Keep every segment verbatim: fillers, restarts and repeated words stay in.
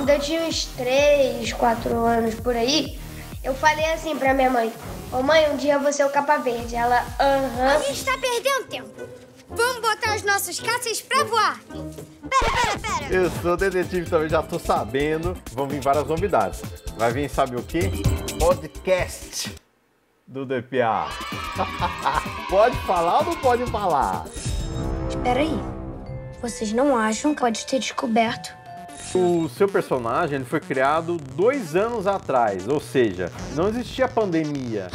Quando eu tinha uns três, quatro anos por aí, eu falei assim pra minha mãe: ô mãe, um dia eu vou ser o Capa Verde. Ela, aham. A gente tá perdendo tempo. Vamos botar os nossos caças pra voar. Pera, pera, pera. Eu sou detetive também, já tô sabendo. Vão vir várias novidades. Vai vir, sabe o quê? Podcast do D P A. Pode falar ou não pode falar? Espera aí. Vocês não acham que pode ter descoberto? O seu personagem ele foi criado dois anos atrás, ou seja, não existia pandemia.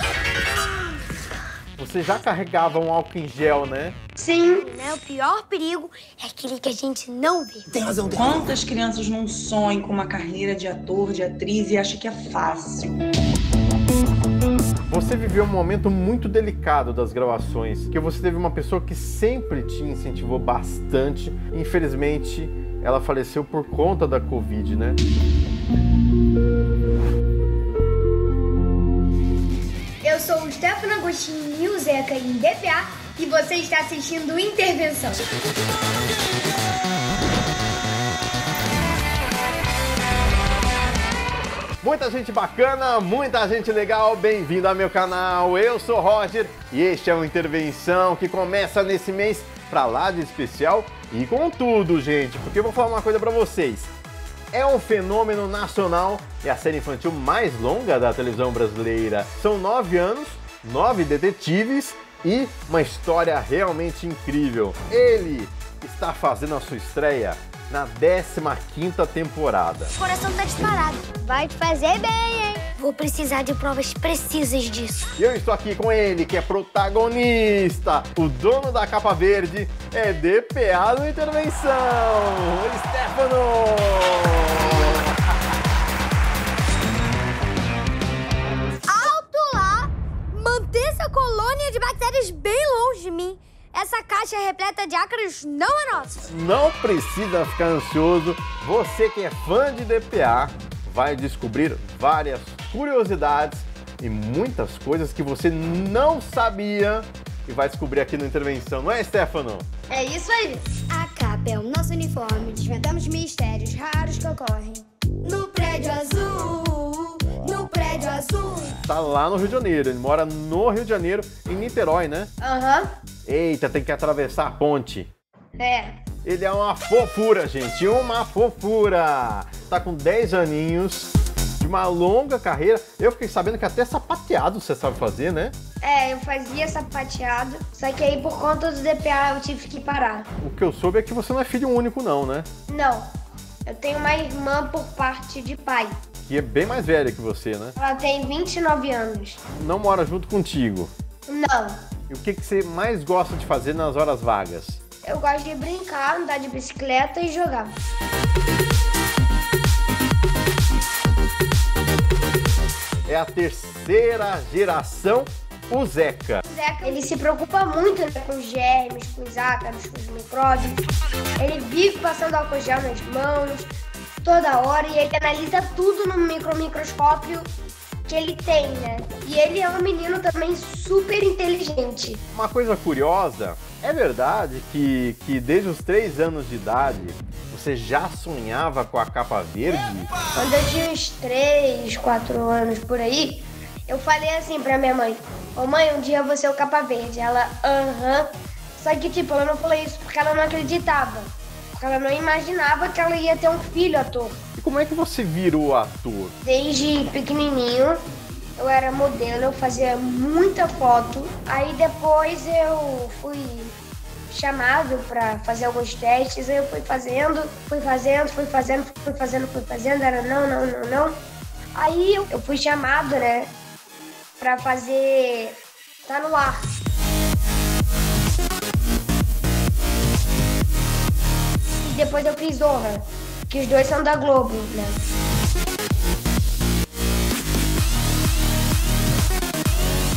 Você já carregava um álcool em gel, né? Sim. O pior perigo é aquele que a gente não vê. Tem razão. Quantas crianças não sonham com uma carreira de ator, de atriz e acham que é fácil? Você viveu um momento muito delicado das gravações, porque você teve uma pessoa que sempre te incentivou bastante. Infelizmente, ela faleceu por conta da Covid, né? Eu sou o Stéfano Agostini e o Zeca em D P A e você está assistindo Intervenção. Muita gente bacana, muita gente legal, bem-vindo ao meu canal. Eu sou o Roger e este é o Intervenção que começa nesse mês pra lá de especial. E com tudo, gente, porque eu vou falar uma coisa pra vocês. É um fenômeno nacional, é a série infantil mais longa da televisão brasileira. São nove anos, nove detetives e uma história realmente incrível. Ele está fazendo a sua estreia na décima quinta temporada. O coração tá disparado. Vai te fazer bem, hein? Vou precisar de provas precisas disso. E eu estou aqui com ele, que é protagonista, o dono da capa verde, é D P A do Intervenção, o Stéfano! Alto lá! Manter essa colônia de bactérias bem longe de mim. Essa caixa repleta de ácaros não é nossa. Não precisa ficar ansioso. Você que é fã de D P A vai descobrir várias curiosidades e muitas coisas que você não sabia e vai descobrir aqui no Intervenção. Não é, Stéfano? É isso aí. A capa é o nosso uniforme. Desvendamos mistérios raros que ocorrem no Prédio Azul. No Prédio Azul. Tá lá no Rio de Janeiro. Ele mora no Rio de Janeiro, em Niterói, né? Aham. Uhum. Eita, tem que atravessar a ponte. É. Ele é uma fofura, gente, uma fofura. Tá com dez aninhos, de uma longa carreira. Eu fiquei sabendo que até sapateado você sabe fazer, né? É, eu fazia sapateado, só que aí por conta do D P A eu tive que parar. O que eu soube é que você não é filho único não, né? Não, eu tenho uma irmã por parte de pai. Que é bem mais velha que você, né? Ela tem vinte e nove anos. Não mora junto contigo? Não. E o que que você mais gosta de fazer nas horas vagas? Eu gosto de brincar, andar de bicicleta e jogar. É a terceira geração, o Zeca. O Zeca, ele se preocupa muito com os germes, com os ácaros, com os micróbios. Ele vive passando álcool gel nas mãos, toda hora, e ele analisa tudo no micro microscópio que ele tem, né? E ele é um menino também super inteligente. Uma coisa curiosa, é verdade que, que desde os três anos de idade, você já sonhava com a capa verde? Quando eu tinha uns três, quatro anos por aí, eu falei assim pra minha mãe: ô mãe, um dia eu vou ser o Capa Verde. Ela, aham. Só que tipo, ela não falou isso porque ela não acreditava. Porque ela não imaginava que ela ia ter um filho ator. Como é que você virou ator? Desde pequenininho, eu era modelo, eu fazia muita foto. Aí depois eu fui chamado pra fazer alguns testes, aí eu fui fazendo, fui fazendo, fui fazendo, fui fazendo, fui fazendo, era não, não, não, não. Aí eu fui chamado, né, pra fazer Tá No Ar. E depois eu fiz Zorra. Que os dois são da Globo, né?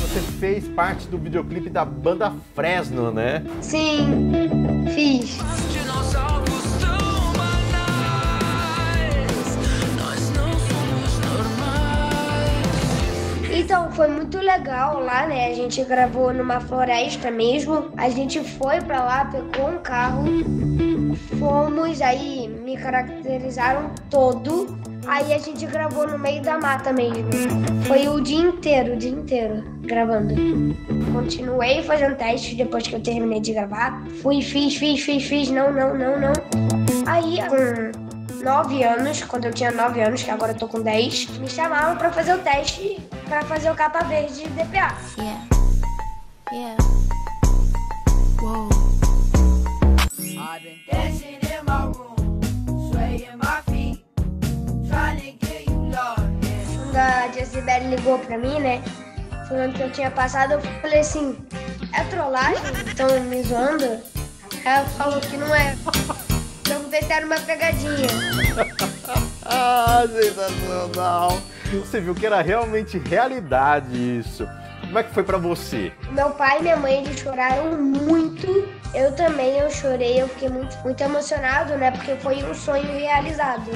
Você fez parte do videoclipe da banda Fresno, né? Sim, fiz. Então, foi muito legal lá, né? A gente gravou numa floresta mesmo. A gente foi pra lá, pegou um carro, fomos, aí me caracterizaram todo. Aí a gente gravou no meio da mata mesmo. Foi o dia inteiro, o dia inteiro, gravando. Continuei fazendo teste depois que eu terminei de gravar. Fui, fiz, fiz, fiz, fiz, não, não, não, não. Aí, com nove anos, quando eu tinha nove anos, que agora eu tô com dez, me chamaram pra fazer o teste, pra fazer o capa verde de D P A. Yeah. Yeah. Wow. I've been dancing in my room, swaying my feet, trying to get you love. Quando a Josibele ligou pra mim, né, falando que eu tinha passado, eu falei assim, é trollagem? Estão me zoando? Ela falou que não é. Era uma pegadinha. Ah, sensacional. Você viu que era realmente realidade isso. Como é que foi pra você? Meu pai e minha mãe, eles choraram muito. Eu também, eu chorei. Eu fiquei muito, muito emocionado, né? Porque foi um sonho realizado.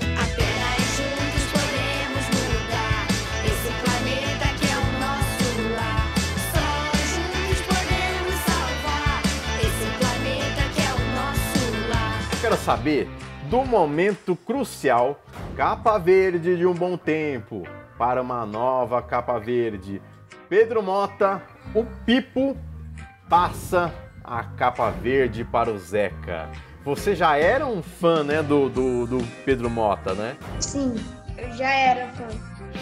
Apenas juntos podemos mudar esse planeta que é o nosso lar. Só juntos podemos salvar esse planeta que é o nosso lar. Eu quero saber do momento crucial, capa verde de um bom tempo, para uma nova capa verde. Pedro Mota, o Pipo, passa a capa verde para o Zeca. Você já era um fã, né, do, do, do Pedro Mota, né? Sim, eu já era fã.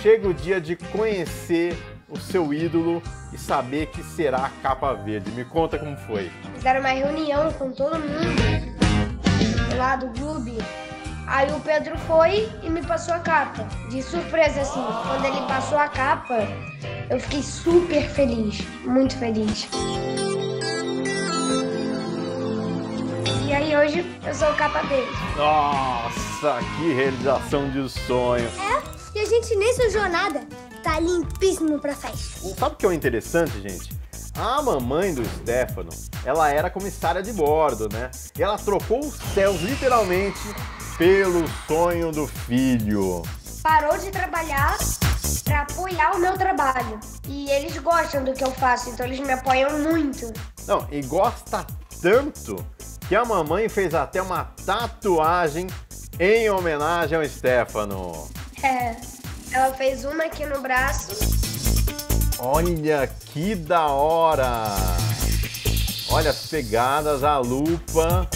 Chega o dia de conhecer o seu ídolo e saber que será a capa verde. Me conta como foi. Fizeram uma reunião com todo mundo lá do clube. Aí o Pedro foi e me passou a capa. De surpresa, assim, quando ele passou a capa, eu fiquei super feliz, muito feliz. E aí hoje eu sou capa verde. Nossa, que realização de sonho. É, e a gente nem sujou nada. Tá limpíssimo pra festa. Sabe o que é interessante, gente? A mamãe do Stéfano, ela era comissária de bordo, né? E ela trocou os céus, literalmente, pelo sonho do filho. Parou de trabalhar pra apoiar o meu trabalho. E eles gostam do que eu faço, então eles me apoiam muito. Não, e gosta tanto que a mamãe fez até uma tatuagem em homenagem ao Stéfano. É, ela fez uma aqui no braço. Olha que da hora! Olha as pegadas, a lupa.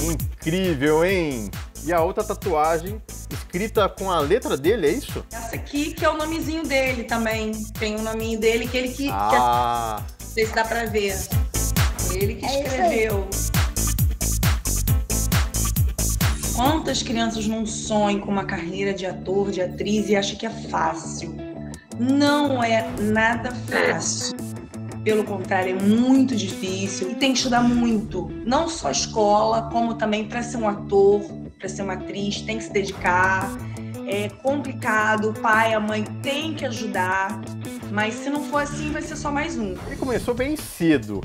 Incrível, hein? E a outra tatuagem escrita com a letra dele, é isso? Essa aqui que é o nomezinho dele também. Tem um nominho dele que ele que... Ah! Que... Não sei se dá pra ver. Ele que escreveu. É. Quantas crianças não sonham com uma carreira de ator, de atriz e acham que é fácil? Não é nada fácil. Pelo contrário, é muito difícil e tem que estudar muito. Não só a escola, como também para ser um ator, para ser uma atriz, tem que se dedicar. É complicado, o pai, a mãe tem que ajudar, mas se não for assim, vai ser só mais um. Ele começou bem cedo.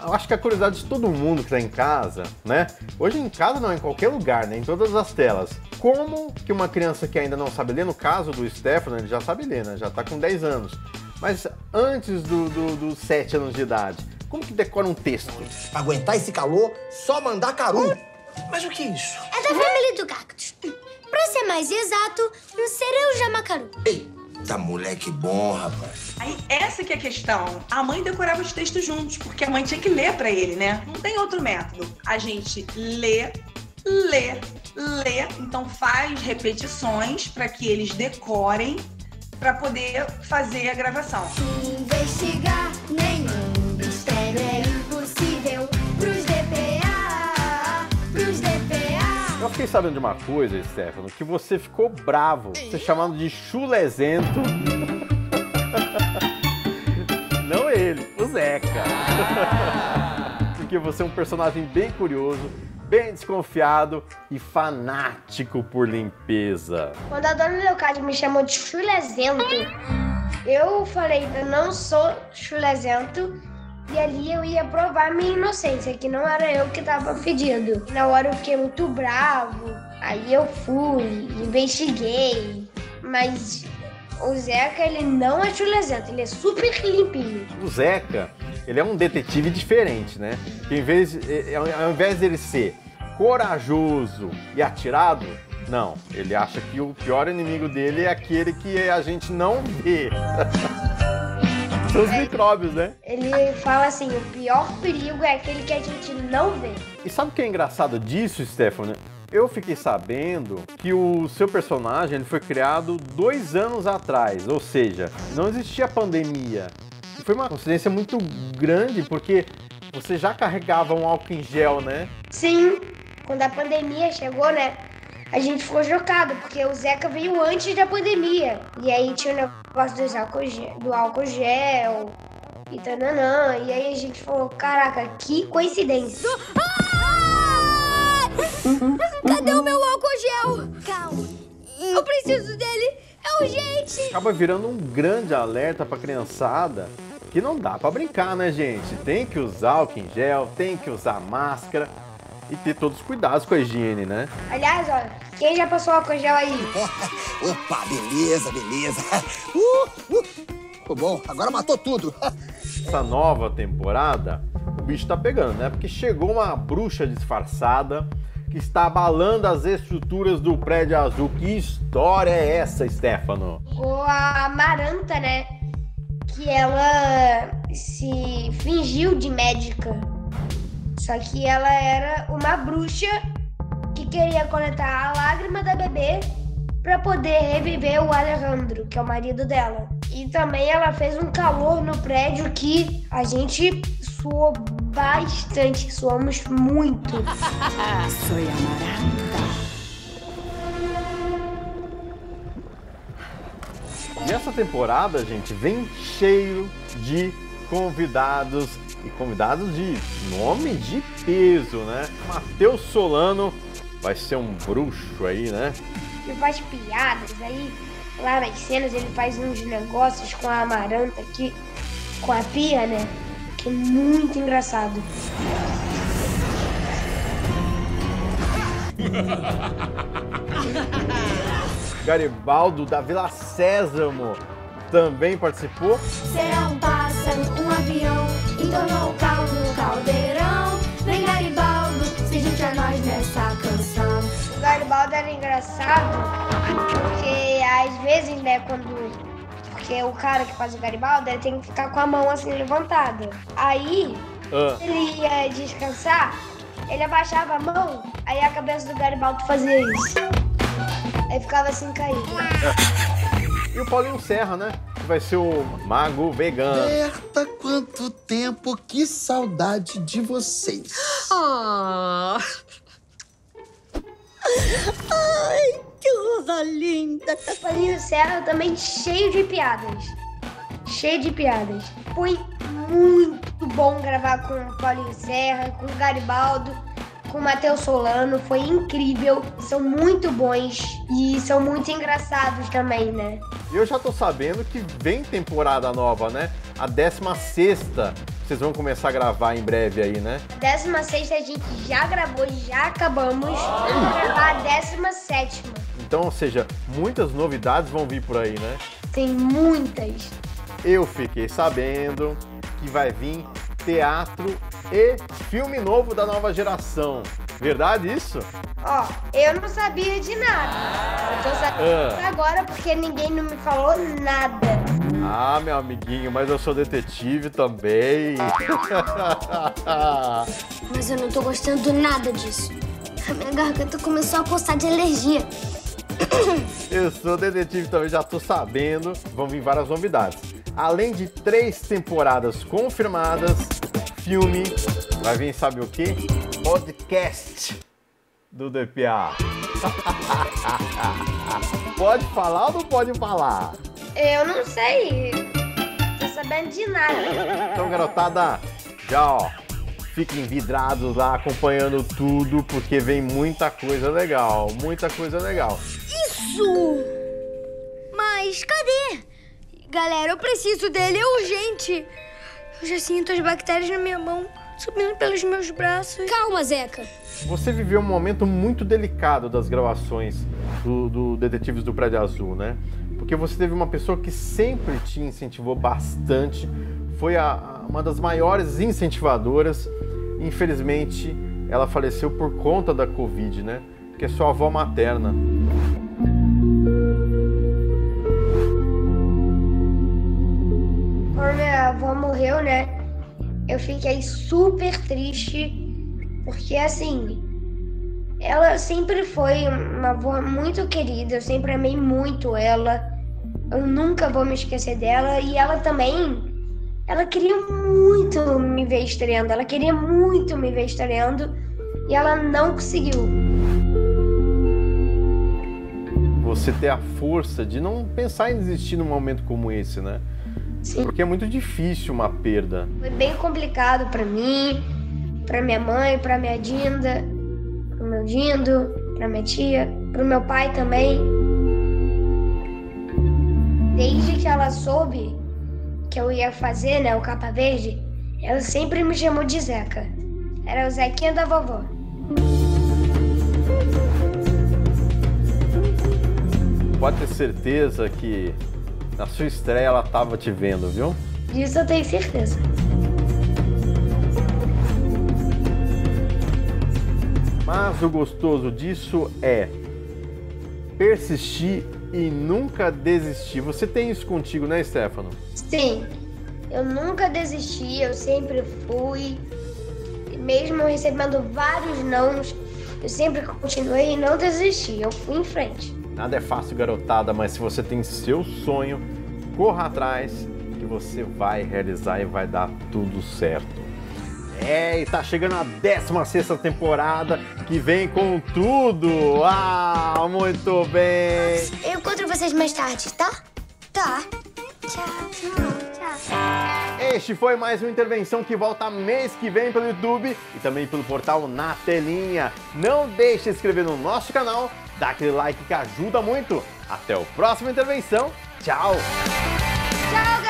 Eu acho que a curiosidade de todo mundo que tá em casa, né? Hoje em casa não, em qualquer lugar, né? Em todas as telas. Como que uma criança que ainda não sabe ler, no caso do Stéfano, ele já sabe ler, né? Já tá com dez anos. Mas antes dos do, do sete anos de idade, como que decora um texto? Pra aguentar esse calor, só mandar caru. Hum. Mas o que é isso? É da família do cactus. Pra ser mais exato, um cereu jamacaru. Eita, moleque bom, rapaz. Aí essa que é a questão. A mãe decorava os textos juntos, porque a mãe tinha que ler pra ele, né? Não tem outro método. A gente lê, lê, lê. Então faz repetições pra que eles decorem, para poder fazer a gravação. Investigar nenhum mistério é impossível pros D P A, pros D P A. Eu fiquei sabendo de uma coisa, Stéfano, que você ficou bravo, você chamando de chulezento. Não ele, o Zeca. Porque você é um personagem bem curioso, bem desconfiado e fanático por limpeza. Quando a dona Leocádia me chamou de chulezento, eu falei, eu não sou chulezento, e ali eu ia provar minha inocência, que não era eu que tava fedido. Na hora eu fiquei muito bravo, aí eu fui, investiguei, mas O Zeca, ele não é chulesento, ele é super limpinho. O Zeca, ele é um detetive diferente, né? Que em vez, ao invés dele ser corajoso e atirado, não, ele acha que o pior inimigo dele é aquele que a gente não vê. São os é, micróbios, né? Ele fala assim, o pior perigo é aquele que a gente não vê. E sabe o que é engraçado disso, Stéfano? Eu fiquei sabendo que o seu personagem ele foi criado dois anos atrás, ou seja, não existia pandemia. Foi uma coincidência muito grande, porque você já carregava um álcool em gel, né? Sim, quando a pandemia chegou, né? A gente ficou chocado, porque o Zeca veio antes da pandemia. E aí tinha o negócio dos álcool gel, do álcool gel e tananã. E aí a gente falou, caraca, que coincidência. Cadê o meu álcool gel? Calma, eu preciso dele, é urgente. Acaba virando um grande alerta pra criançada que não dá pra brincar, né, gente? Tem que usar álcool em gel, tem que usar máscara e ter todos os cuidados com a higiene, né? Aliás, olha, quem já passou álcool em gel aí? Opa, beleza, beleza. Uh, uh, ficou bom, agora matou tudo. Essa nova temporada, o bicho tá pegando, né? Porque chegou uma bruxa disfarçada que está abalando as estruturas do Prédio Azul. Que história é essa, Stéfano? A Amaranta, né? Que ela se fingiu de médica. Só que ela era uma bruxa que queria coletar a lágrima da bebê para poder reviver o Alejandro, que é o marido dela. E também ela fez um calor no prédio que a gente suou bastante, suamos muito. Sou Amaranta. E essa temporada, gente, vem cheio de convidados e convidados de nome de peso, né? Matheus Solano vai ser um bruxo aí, né? Ele faz piadas aí, lá nas cenas ele faz uns negócios com a Amaranta aqui, com a pia, né? Que é muito engraçado. Garibaldo da Vila Sésamo também participou. Será um pássaro, um avião, entornou o caldo no caldeirão. Vem Garibaldo, se junte a nós nessa canção. O Garibaldo era engraçado, porque às vezes, né, quando... Porque o cara que faz o Garibaldo, ele tem que ficar com a mão assim levantada. Aí, ah. ele ia descansar, ele abaixava a mão, aí a cabeça do Garibaldo fazia isso. Aí ficava assim, caído. E o Paulinho Serra, né? Que vai ser o Mago Vegano. Berta, quanto tempo, que saudade de vocês. Ah. Ai, que coisa linda. O Paulinho Serra também cheio de piadas. Cheio de piadas. Foi muito bom gravar com o Paulinho Serra, com o Garibaldo, com o Matheus Solano. Foi incrível. São muito bons e são muito engraçados também, né? Eu já tô sabendo que vem temporada nova, né? A décima sexta. Vocês vão começar a gravar em breve aí, né? A décima sexta a gente já gravou, já acabamos. Vamos gravar a décima sétima. Então, ou seja, muitas novidades vão vir por aí, né? Tem muitas. Eu fiquei sabendo que vai vir teatro e filme novo da nova geração. Verdade isso? Ó, eu não sabia de nada. Eu tô sabendo ah. agora porque ninguém não me falou nada. Ah, meu amiguinho, mas eu sou detetive também. Mas eu não tô gostando nada disso. A minha garganta começou a coçar de alergia. Eu sou detetive também, já tô sabendo. Vão vir várias novidades. Além de três temporadas confirmadas, filme, vai vir sabe o quê? Podcast do D P A. Pode falar ou não pode falar? Eu não sei, tô sabendo de nada. Então, garotada, já ó, fiquem vidrados lá, acompanhando tudo, porque vem muita coisa legal, muita coisa legal. Isso! Mas cadê? Galera, eu preciso dele, é urgente. Eu já sinto as bactérias na minha mão, subindo pelos meus braços. Calma, Zeca. Você viveu um momento muito delicado das gravações do, do Detetives do Prédio Azul, né? porque você teve uma pessoa que sempre te incentivou bastante, foi a, uma das maiores incentivadoras. Infelizmente, ela faleceu por conta da Covid, né? Que é sua avó materna. Quando minha avó morreu, né? Eu fiquei super triste, porque assim, ela sempre foi uma avó muito querida, eu sempre amei muito ela, eu nunca vou me esquecer dela. E ela também, ela queria muito me ver estreando, ela queria muito me ver estreando e ela não conseguiu. Você ter a força de não pensar em desistir num momento como esse, né? Sim. Porque é muito difícil uma perda. Foi bem complicado pra mim, pra minha mãe, pra minha Dinda, pro meu Dindo, pra minha tia, pro meu pai também. Desde que ela soube que eu ia fazer, né, o Capa Verde, ela sempre me chamou de Zeca. Era o Zequinha da vovó. Pode ter certeza que na sua estreia ela tava te vendo, viu? Isso eu tenho certeza. Mas o gostoso disso é persistir e nunca desistir. Você tem isso contigo, né, Stéfano? Sim. Eu nunca desisti, eu sempre fui. Mesmo recebendo vários nãos, eu sempre continuei e não desisti. Eu fui em frente. Nada é fácil, garotada, mas se você tem seu sonho, corra atrás que você vai realizar e vai dar tudo certo. É, e tá chegando a décima sexta temporada, que vem com tudo! Ah, muito bem! Eu encontro vocês mais tarde, tá? Tá. Tchau, tchau, tchau. Este foi mais uma Intervenção, que volta mês que vem pelo YouTube e também pelo portal Na Telinha. Não deixe de se inscrever no nosso canal, dá aquele like que ajuda muito. Até o próximo Intervenção. Tchau! Tchau, galera!